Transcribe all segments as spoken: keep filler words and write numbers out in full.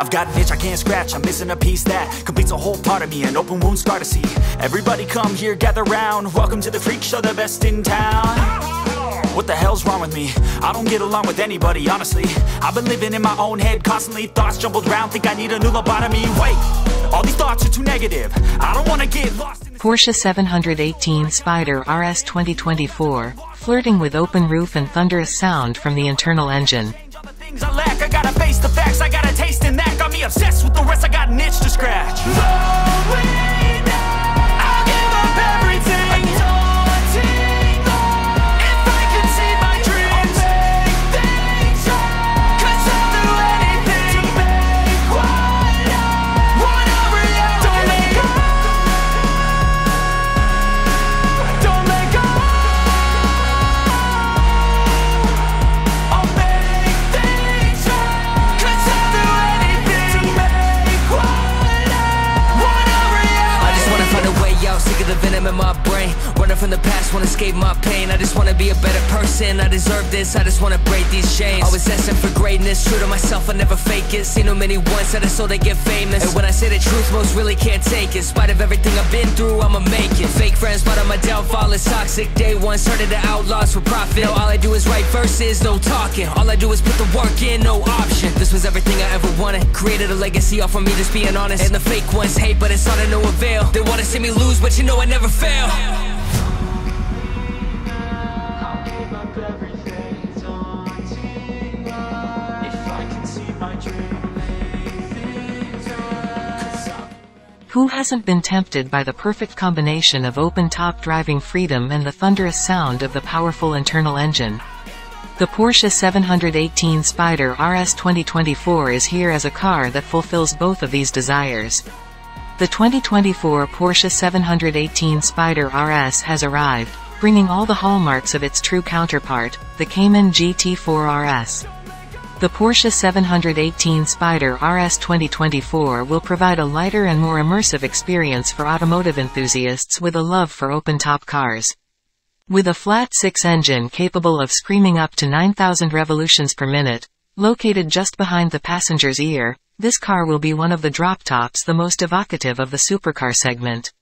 I've got an itch I can't scratch, I'm missing a piece that completes a whole part of me, an open wound scar to see. Everybody come here, gather round, welcome to the freak show, the best in town. What the hell's wrong with me? I don't get along with anybody, honestly. I've been living in my own head constantly, thoughts jumbled round, think I need a new lobotomy. Wait, all these thoughts are too negative, I don't want to get lost in this. Porsche seven eighteen Spyder R S twenty twenty-four, flirting with open roof and thunderous sound from the internal engine. I lack, I gotta face the facts, I gotta taste in that. Got me obsessed with the rest, I got an itch to scratch. No way. From the past, wanna escape my pain. I just wanna be a better person, I deserve this, I just wanna break these chains. Always asking for greatness, true to myself, I never fake it. Seen too many once, I just so they get famous. And when I say the truth, most really can't take it. In spite of everything I've been through, I'ma make it. Fake friends, but on my downfall is toxic. Day one, started the outlaws for profit. Now all I do is write verses, no talking. All I do is put the work in, no option. This was everything I ever wanted. Created a legacy off of me, just being honest. And the fake ones hate, but it's all to no avail. They wanna see me lose, but you know I never fail. Everything's haunting, but if I can see my dream. Who hasn't been tempted by the perfect combination of open-top driving freedom and the thunderous sound of the powerful internal engine? The Porsche seven eighteen Spyder R S twenty twenty-four is here as a car that fulfills both of these desires. The twenty twenty-four Porsche seven eighteen Spyder R S has arrived, bringing all the hallmarks of its true counterpart, the Cayman G T four R S. The Porsche seven eighteen Spyder R S twenty twenty-four will provide a lighter and more immersive experience for automotive enthusiasts with a love for open-top cars. With a flat-six engine capable of screaming up to nine thousand revolutions per minute, located just behind the passenger's ear, this car will be one of the drop-tops the most evocative of the supercar segment.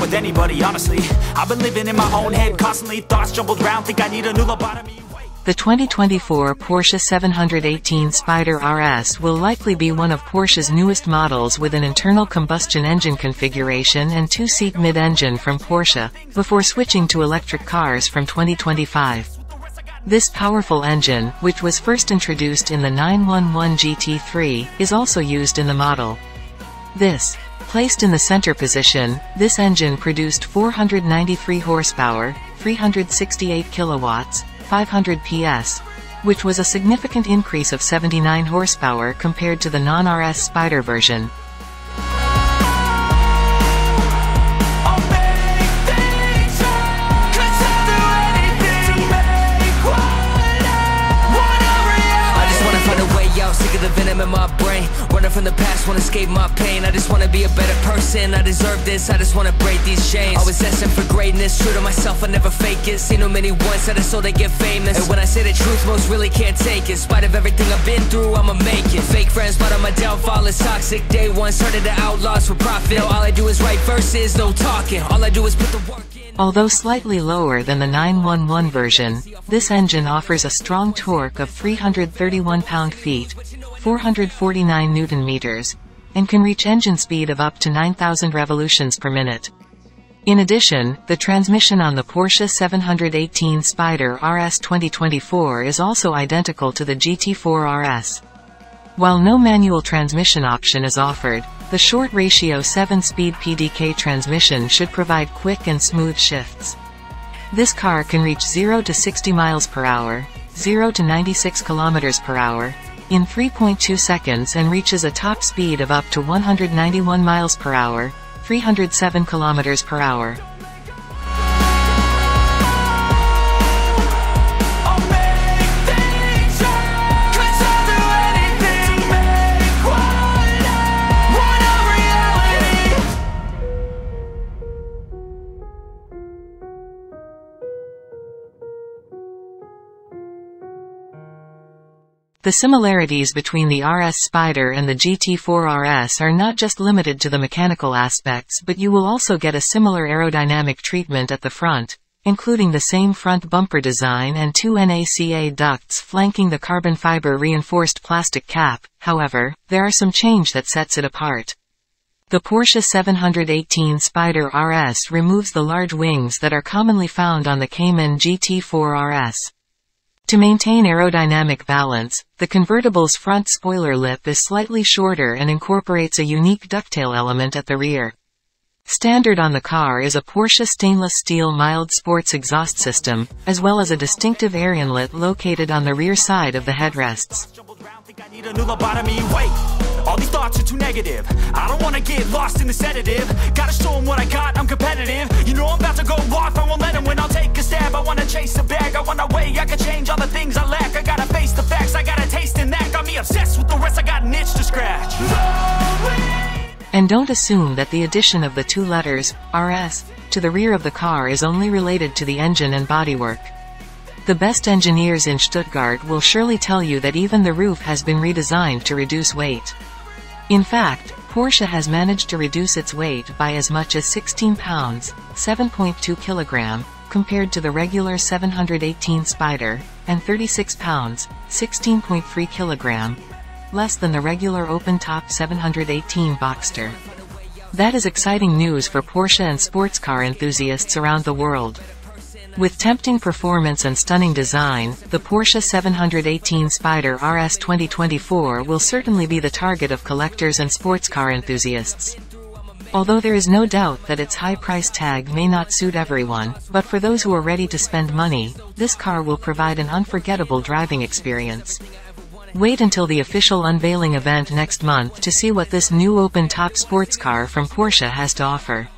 With anybody, honestly, I've been living in my own head constantly, thoughts jumbled round, think I need a new lobotomy. The twenty twenty-four Porsche seven eighteen Spyder R S will likely be one of Porsche's newest models, with an internal combustion engine configuration and two-seat mid-engine from Porsche, before switching to electric cars from twenty twenty-five. This powerful engine, which was first introduced in the nine one one G T three, is also used in the model. This Placed in the center position, this engine produced four hundred ninety-three horsepower, three hundred sixty-eight kilowatts, five hundred P S, which was a significant increase of seventy-nine horsepower compared to the non-R S Spyder version. In my brain, running from the past, wanna escape my pain. I just wanna be a better person, I deserve this, I just wanna break these chains. Always asking for greatness, true to myself, I never fake it. Seen too many once, I just so they get famous. And when I say the truth, most really can't take it. In spite of everything I've been through, I'ma make it. Fake friends, but on my downfall is toxic. Day one, started the outlaws for profit. Now all I do is write verses, no talking. All I do is put the work in. Although slightly lower than the nine one one version, this engine offers a strong torque of three hundred thirty-one pound-feet, four hundred forty-nine newton-meters, and can reach engine speed of up to nine thousand revolutions per minute. In addition, the transmission on the Porsche seven eighteen Spyder R S twenty twenty-four is also identical to the G T four R S. While no manual transmission option is offered, the short ratio seven-speed P D K transmission should provide quick and smooth shifts. This car can reach zero to sixty miles per hour, zero to ninety-six kilometers per hour, in three point two seconds, and reaches a top speed of up to one hundred ninety-one miles per hour, three hundred seven kilometers per hour. I'll make things up, 'cause I'll do anything to make The similarities between the R S Spyder and the G T four R S are not just limited to the mechanical aspects, but you will also get a similar aerodynamic treatment at the front, including the same front bumper design and two NACA ducts flanking the carbon fiber reinforced plastic cap. However, there are some change that sets it apart. The Porsche seven eighteen Spyder R S removes the large wings that are commonly found on the Cayman G T four R S. To maintain aerodynamic balance, the convertible's front spoiler lip is slightly shorter and incorporates a unique ducktail element at the rear. Standard on the car is a Porsche stainless steel mild sports exhaust system, as well as a distinctive air inlet located on the rear side of the headrests. All these thoughts are too negative. I don't wanna get lost in the sedative. Gotta show them what I got, I'm competitive. You know I'm about to go off, I won't let them win. I'll take a stab, I wanna chase a bag. I wanna weigh, I can change all the things I lack. I gotta face the facts, I gotta taste in that. Got me obsessed with the rest, I got an itch to scratch. And don't assume that the addition of the two letters, R S, to the rear of the car is only related to the engine and bodywork. The best engineers in Stuttgart will surely tell you that even the roof has been redesigned to reduce weight. In fact, Porsche has managed to reduce its weight by as much as sixteen pounds, seven point two kilograms, compared to the regular seven eighteen Spyder, and thirty-six pounds, sixteen point three kilograms, less than the regular open-top seven eighteen Boxster. That is exciting news for Porsche and sports car enthusiasts around the world. With tempting performance and stunning design, the Porsche seven eighteen Spyder R S twenty twenty-four will certainly be the target of collectors and sports car enthusiasts. Although there is no doubt that its high price tag may not suit everyone, but for those who are ready to spend money, this car will provide an unforgettable driving experience. Wait until the official unveiling event next month to see what this new open-top sports car from Porsche has to offer.